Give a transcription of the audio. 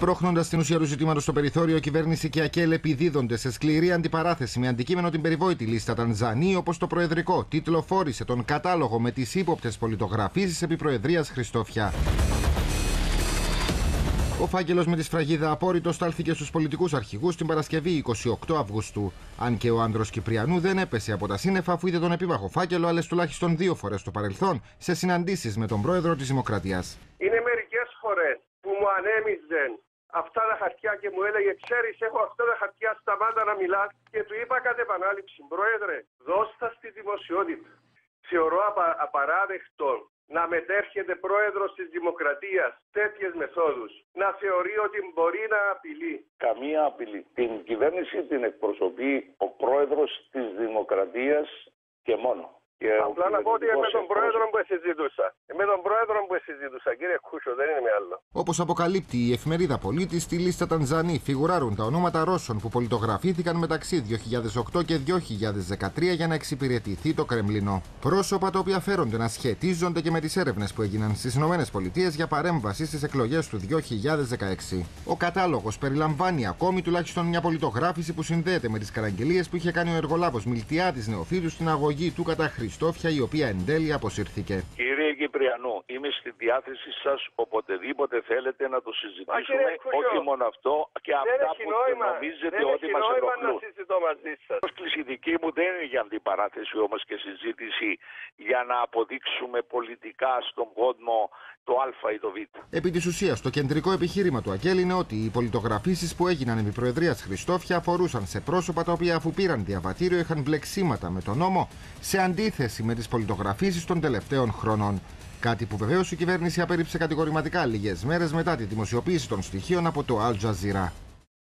Σπρώχνοντας την ουσία του ζητήματος στο περιθώριο, κυβέρνηση και ΑΚΕΛ επιδίδονται σε σκληρή αντιπαράθεση με αντικείμενο την περιβόητη λίστα Τανζανοί, όπως το Προεδρικό τίτλοφόρησε τον κατάλογο με τις ύποπτες πολιτογραφίσεις επί Προεδρίας Χριστόφια. Ο φάκελος με τη σφραγίδα απόρριτο στάλθηκε στους πολιτικούς αρχηγούς την Παρασκευή 28 Αυγούστου. Αν και ο άνδρος Κυπριανού δεν έπεσε από τα σύννεφα, αφού είδε τον επίμαχο φάκελο άλλες τουλάχιστον 2 φορές στο παρελθόν σε συναντήσεις με τον πρόεδρο της Δημοκρατίας. Είναι μερικές φορές που μου ανέμιζαν αυτά τα χαρτιά και μου έλεγε: «Ξέρεις, έχω αυτά τα χαρτιά, σταμάτα να μιλάς». Και του είπα κατ' επανάληψη: «Πρόεδρε, δώστα στη δημοσιότητα». Θεωρώ απαράδεκτο να μετέρχεται πρόεδρος της Δημοκρατίας τέτοιες μεθόδους, να θεωρεί ότι μπορεί να απειλεί. Καμία απειλή. Την κυβέρνηση την εκπροσωπεί ο πρόεδρος της Δημοκρατίας και μόνο. Και απλά να πω ότι με τον πρόεδρο που συζητούσα. Κύριε Κούσο, δεν είναι με άλλο. Όπως αποκαλύπτει η εφημερίδα Πολίτης, στη λίστα Τανζανή φιγουράρουν τα ονόματα Ρώσων που πολιτογραφήθηκαν μεταξύ 2008 και 2013 για να εξυπηρετηθεί το Κρεμλίνο. Πρόσωπα τα οποία φέρονται να σχετίζονται και με τις έρευνες που έγιναν στις ΗΠΑ για παρέμβαση στις εκλογές του 2016. Ο κατάλογος περιλαμβάνει ακόμη τουλάχιστον μια πολιτογράφηση που συνδέεται με τις καταγγελίες που είχε κάνει ο εργολάβος Μιλτιάδης Νεοφύτου στην αγωγή του κατά Χριστόφια, η οποία εν τέλει αποσύρθηκε. Κύριε Κυπριανού, είμαι στη διάθεσή σας οποτεδήποτε θέλετε να το συζητήσουμε. Όχι μόνο αυτό και αυτά που νομίζετε ότι μας ενοχλούν. Η δική μου δεν είναι για αντιπαράθεση όμως και συζήτηση για να αποδείξουμε πολιτικά στον κόσμο το α ή το β. Επί της ουσίας, το κεντρικό επιχείρημα του ΑΚΕΛ είναι ότι οι πολιτογραφήσεις που έγιναν επί Προεδρίας Χριστόφια αφορούσαν σε πρόσωπα τα οποία, αφού πήραν διαβατήριο, είχαν βλεξίματα με τον νόμο, σε αντίθεση με τις πολιτογραφήσεις των τελευταίων χρόνων. Κάτι που βεβαίως η κυβέρνηση απέρριψε κατηγορηματικά λίγες μέρες μετά τη δημοσιοποίηση των στοιχείων από το Αλτζαζίρα.